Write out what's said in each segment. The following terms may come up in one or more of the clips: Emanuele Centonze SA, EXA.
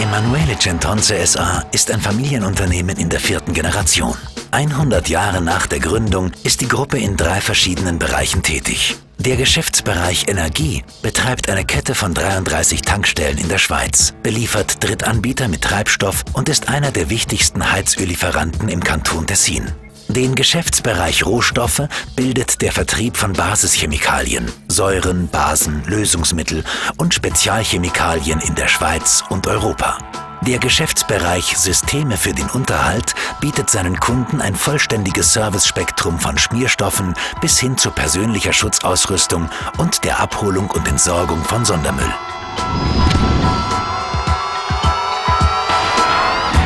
Emanuele Centonze SA ist ein Familienunternehmen in der 4. Generation. 100 Jahre nach der Gründung ist die Gruppe in 3 verschiedenen Bereichen tätig. Der Geschäftsbereich Energie betreibt eine Kette von 33 Tankstellen in der Schweiz, beliefert Drittanbieter mit Treibstoff und ist einer der wichtigsten Heizöllieferanten im Kanton Tessin. Den Geschäftsbereich Rohstoffe bildet der Vertrieb von Basischemikalien, Säuren, Basen, Lösungsmittel und Spezialchemikalien in der Schweiz und Europa. Der Geschäftsbereich Systeme für den Unterhalt bietet seinen Kunden ein vollständiges Servicespektrum von Schmierstoffen bis hin zu persönlicher Schutzausrüstung und der Abholung und Entsorgung von Sondermüll.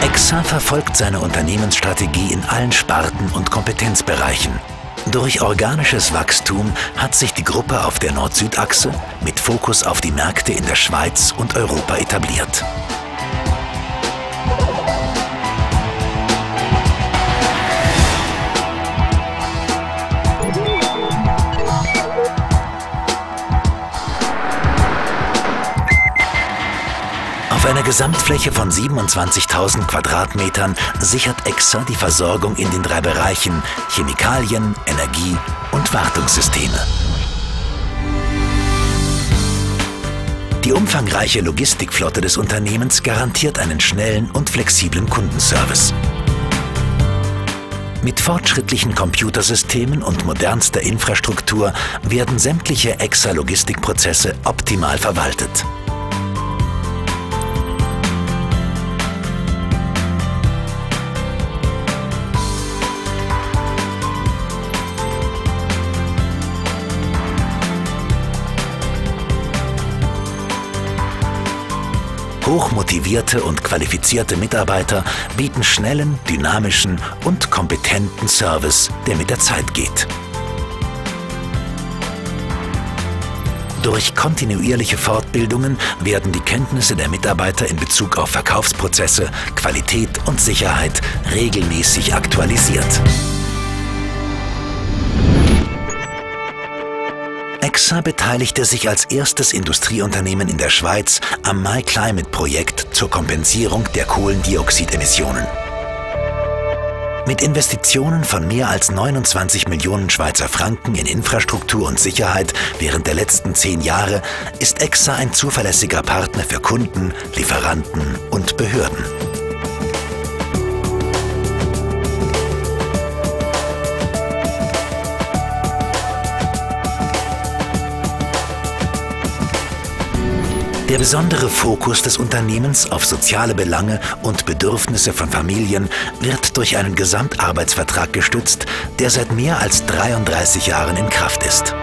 EXA verfolgt seine Unternehmensstrategie in allen Sparten und Kompetenzbereichen. Durch organisches Wachstum hat sich die Gruppe auf der Nord-Süd-Achse mit Fokus auf die Märkte in der Schweiz und Europa etabliert. Auf einer Gesamtfläche von 27.000 Quadratmetern sichert EXA die Versorgung in den 3 Bereichen Chemikalien, Energie und Wartungssysteme. Die umfangreiche Logistikflotte des Unternehmens garantiert einen schnellen und flexiblen Kundenservice. Mit fortschrittlichen Computersystemen und modernster Infrastruktur werden sämtliche EXA-Logistikprozesse optimal verwaltet. Hochmotivierte und qualifizierte Mitarbeiter bieten schnellen, dynamischen und kompetenten Service, der mit der Zeit geht. Durch kontinuierliche Fortbildungen werden die Kenntnisse der Mitarbeiter in Bezug auf Verkaufsprozesse, Qualität und Sicherheit regelmäßig aktualisiert. EXA beteiligte sich als erstes Industrieunternehmen in der Schweiz am My Climate Projekt zur Kompensierung der Kohlendioxidemissionen. Mit Investitionen von mehr als 29 Millionen Schweizer Franken in Infrastruktur und Sicherheit während der letzten 10 Jahre ist EXA ein zuverlässiger Partner für Kunden, Lieferanten und Behörden. Der besondere Fokus des Unternehmens auf soziale Belange und Bedürfnisse von Familien wird durch einen Gesamtarbeitsvertrag gestützt, der seit mehr als 33 Jahren in Kraft ist.